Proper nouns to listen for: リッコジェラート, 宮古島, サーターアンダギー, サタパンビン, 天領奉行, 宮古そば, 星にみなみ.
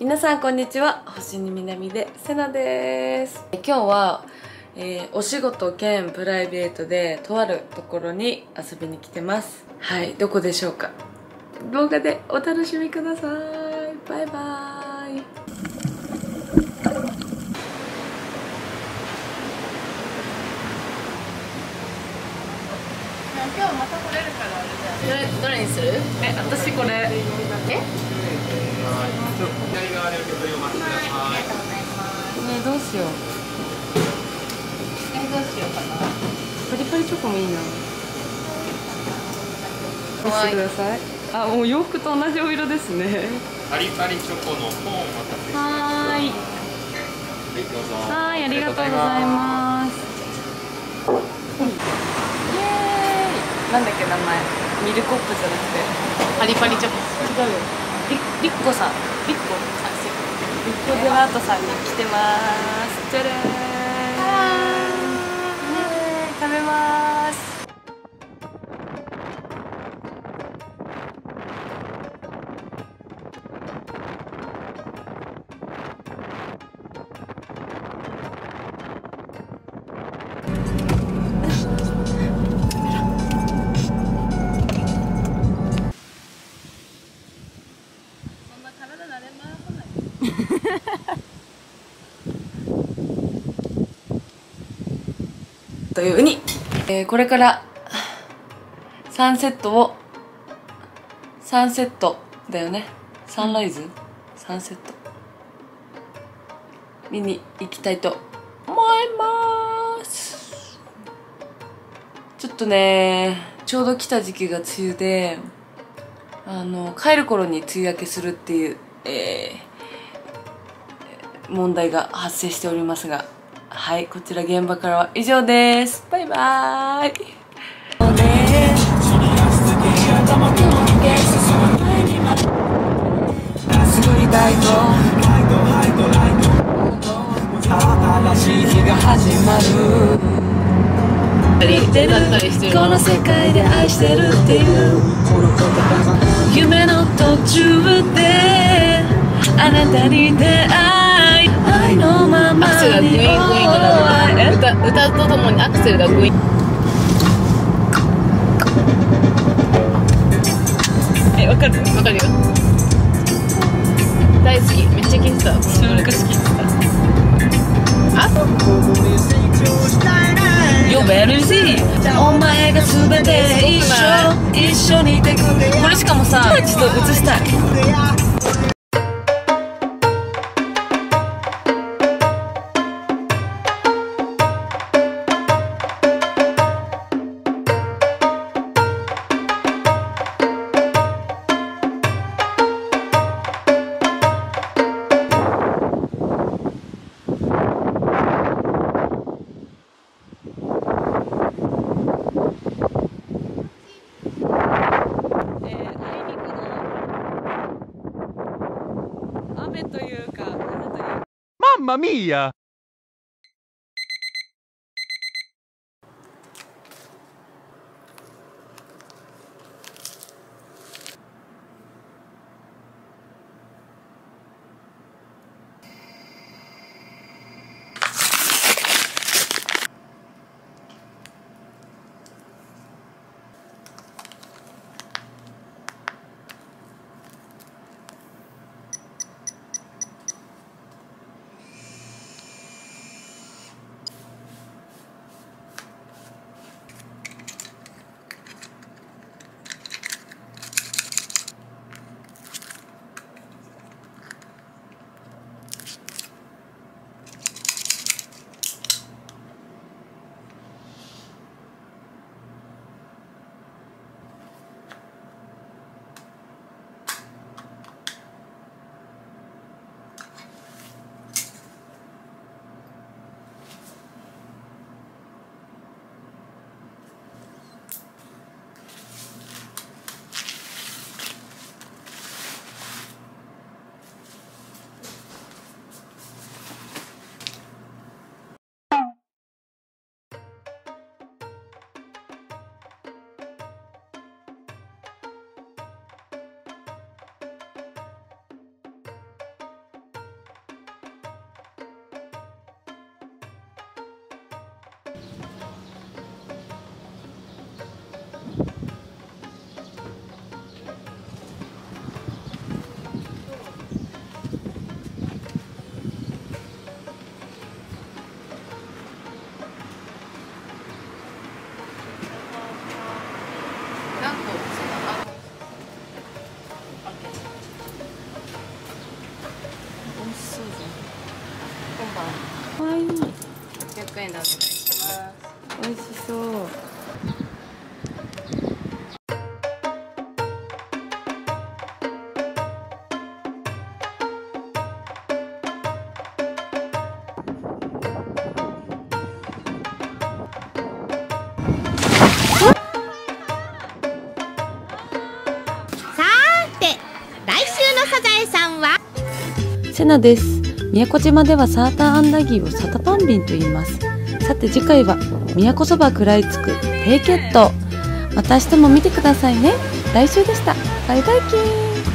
皆さんこんにちは、星にみなみでセナです。今日は、お仕事兼プライベートでとあるところに遊びに来てます。はい、どこでしょうか。動画でお楽しみください。バイバーイ。今日また来れるからあれだよね。どれにする？私これ左側で受け取りを待ってください。ありがとうございます。ね、どうしよう。どうしようかな。パリパリチョコもいいな。押してください。あ、もう洋服と同じお色ですね。パリパリチョコの方をお待たせしました。はい。どうぞ。はい、ありがとうございます。なんだっけ、名前。ミルコップじゃなくて。パリパリチョコ。違うよ。リッコさん、リッコジェラートさんに来てます。じゃれー。食べます。というに、これからサンセットだよね。サンライズ、サンセット見に行きたいと思います。ちょっとね、ちょうど来た時期が梅雨で、帰る頃に梅雨明けするっていう、問題が発生しておりますが、はい、こちら現場からは以上です。バイバーイ。この世界で愛してるっていう夢の途中であなたに出会い、アクセルがグイングインとなる。歌とともにアクセルがグイン。え、わかる？わかるよ。大好き。めっちゃ聴いてた。私も昔聴いてた。あ、You're very easy。お前がすべて一緒にいてくれ。これしかもさ、ちょっと映したい。マミーヤ。300円でお願いします。美味しそう。セナです。宮古島ではサーターアンダギーをサタパンビンと言います。さて次回は宮古そば食らいつく低血糖。また明日も見てくださいね。来週でした。バイバイキーン。